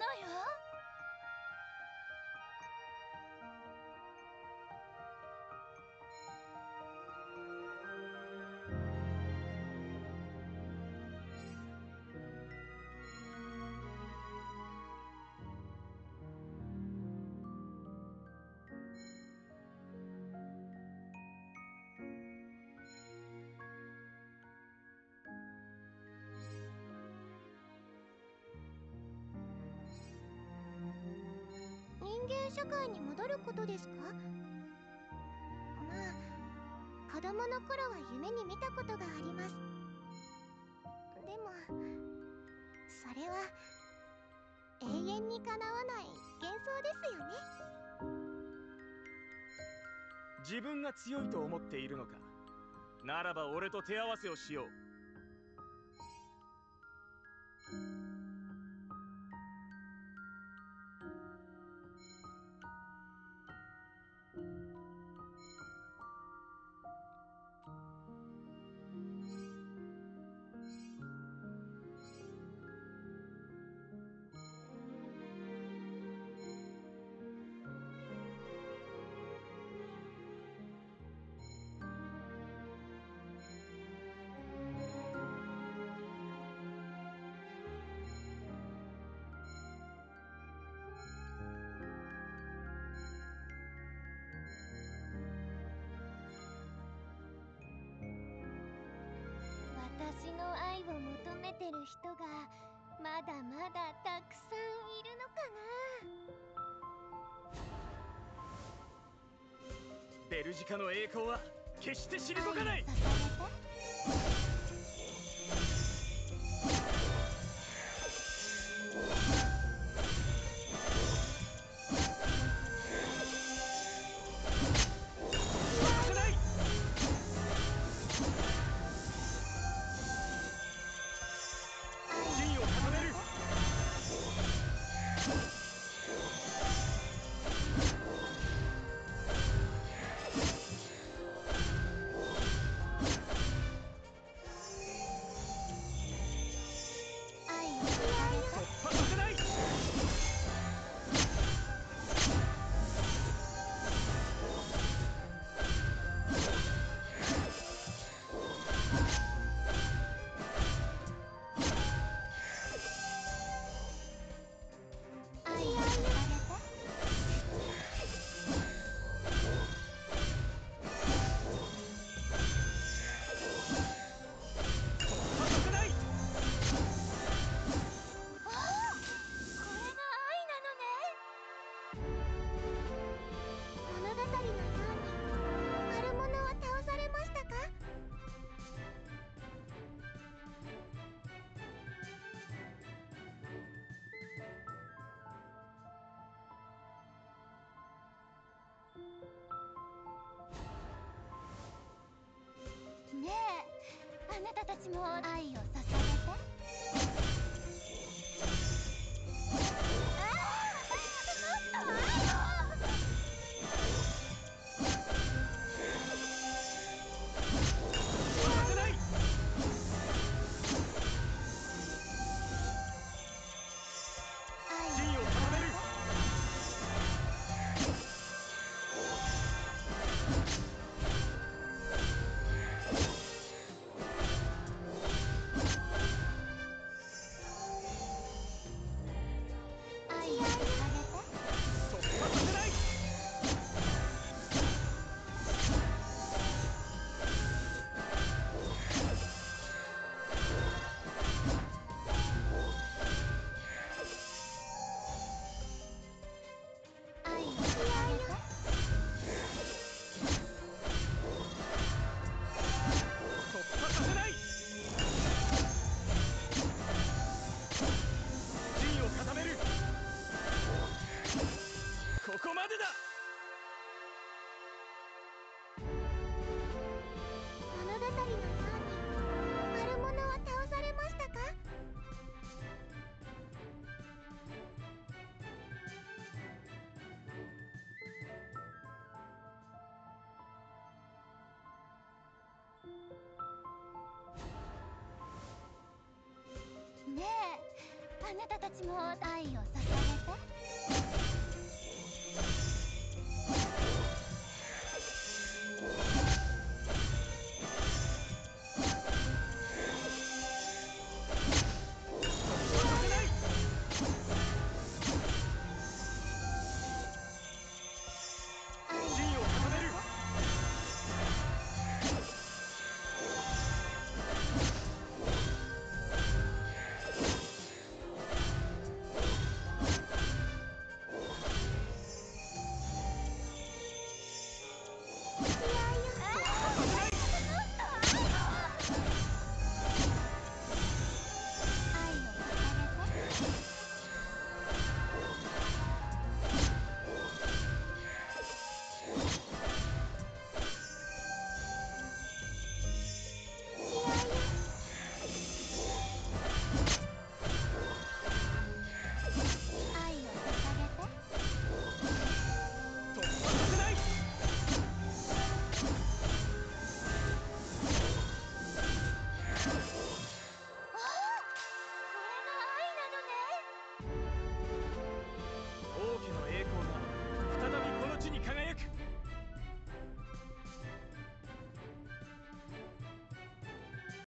のよ。社会に戻ることですか？まあ子供の頃は夢に見たことがあります。でもそれは永遠にかなわない幻想ですよね。自分が強いと思っているのか。ならば俺と手合わせをしよう。私の愛を求めてる人がまだまだたくさんいるのかな。ベルジカの栄光は決して退かない。あなたたちも愛を捧げて。ああ、もっと愛を。ねえ、あなたたちも愛を捧げて。